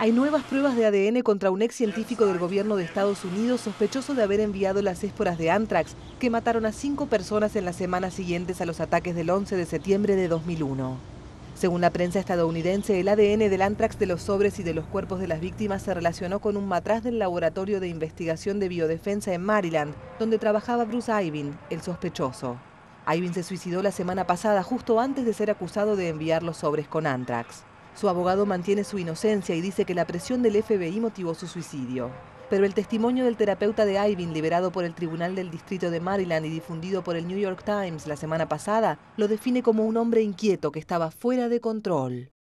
Hay nuevas pruebas de ADN contra un ex científico del gobierno de Estados Unidos sospechoso de haber enviado las esporas de Anthrax que mataron a 5 personas en las semanas siguientes a los ataques del 11 de septiembre de 2001. Según la prensa estadounidense, el ADN del Anthrax de los sobres y de los cuerpos de las víctimas se relacionó con un matraz del Laboratorio de Investigación de Biodefensa en Maryland, donde trabajaba Bruce Ivins, el sospechoso. Ivins se suicidó la semana pasada, justo antes de ser acusado de enviar los sobres con Anthrax. Su abogado mantiene su inocencia y dice que la presión del FBI motivó su suicidio. Pero el testimonio del terapeuta de Ivins, liberado por el Tribunal del Distrito de Maryland y difundido por el New York Times la semana pasada, lo define como un hombre inquieto que estaba fuera de control.